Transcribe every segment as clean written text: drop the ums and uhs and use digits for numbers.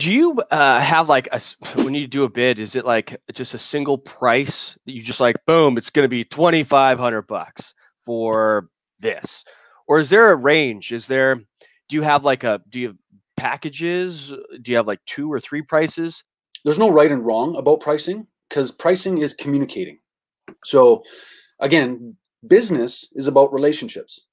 Do you have like a, when you do a bid, is it like just a single price that you just like, boom, it's going to be $2,500 for this? Or is there a range? Is there, do you have like a, do you have packages? Do you have like 2 or 3 prices? There's no right and wrong about pricing, because pricing is communicating. So again, business is about relationships.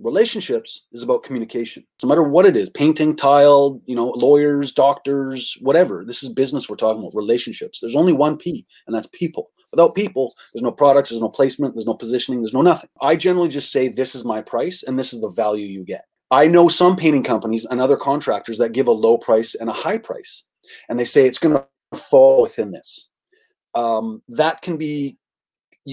Relationships is about communication. No matter what it is, painting, tile, you know, lawyers, doctors, whatever. This is business we're talking about, relationships. There's only one P, and that's people. Without people, there's no products, there's no placement, there's no positioning, there's no nothing. I generally just say, this is my price and this is the value you get. I know some painting companies and other contractors that give a low price and a high price, and they say it's going to fall within this. That can be,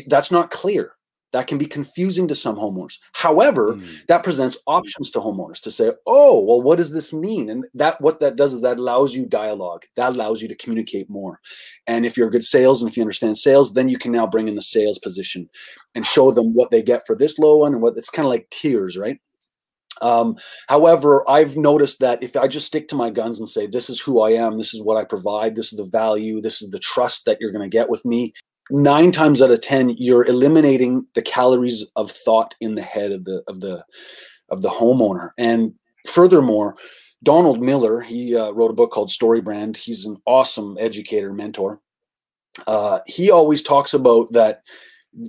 that's not clear. That can be confusing to some homeowners. However, that presents options to homeowners to say, oh, well, what does this mean? And that, what that does is that allows you dialogue. That allows you to communicate more. And if you're a good sales and if you understand sales, then you can now bring in the sales position and show them what they get for this low one and what, it's kind of like tiers, right? However, I've noticed that if I just stick to my guns and say, this is who I am, this is what I provide, this is the value, this is the trust that you're going to get with me, 9 times out of 10, you're eliminating the calories of thought in the head of the homeowner. And furthermore, Donald Miller, he wrote a book called Story Brand. He's an awesome educator, mentor. He always talks about that.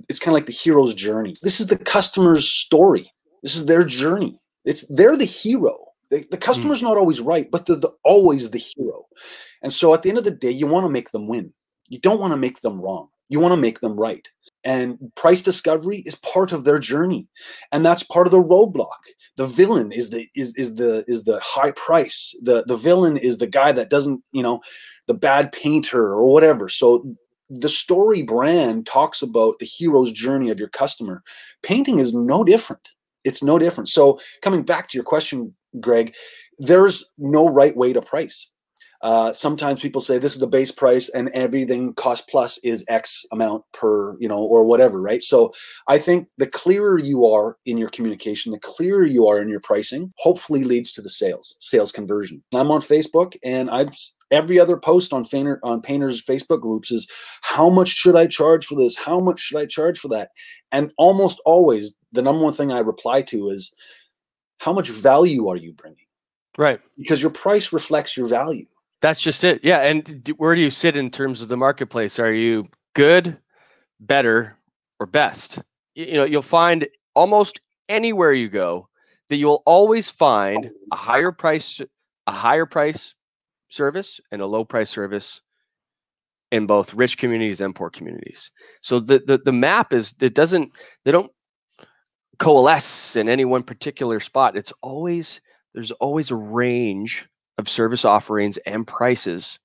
It's kind of like the hero's journey. This is the customer's story. This is their journey. It's, they're the hero. The customer's not always right, but they're always the hero. And so at the end of the day, you want to make them win. You don't want to make them wrong. You want to make them right. And price discovery is part of their journey. And that's part of the roadblock. The villain is the high price. The villain is the guy that doesn't, you know, the bad painter or whatever. So the Story Brand talks about the hero's journey of your customer. Painting is no different. It's no different. So coming back to your question, Greg, there's no right way to price. Sometimes people say this is the base price and everything cost plus is X amount per, you know, or whatever, right? So I think the clearer you are in your communication, the clearer you are in your pricing, hopefully leads to the sales conversion. I'm on Facebook, and every other post on painters' Facebook groups is, how much should I charge for this? How much should I charge for that? And almost always the number one thing I reply to is, how much value are you bringing? Right. Because your price reflects your value. That's just it. Yeah. And where do you sit in terms of the marketplace? Are you good, better, or best? You know, you'll find almost anywhere you go that you'll always find a higher price service and a low price service in both rich communities and poor communities. So the map is, they don't coalesce in any one particular spot. It's always, there's always a range of service offerings and prices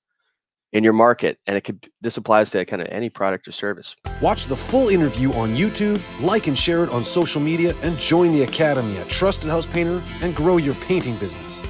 in your market. And this applies to kind of any product or service. Watch the full interview on YouTube, like and share it on social media, and join the Academy at Trusted House Painter and grow your painting business.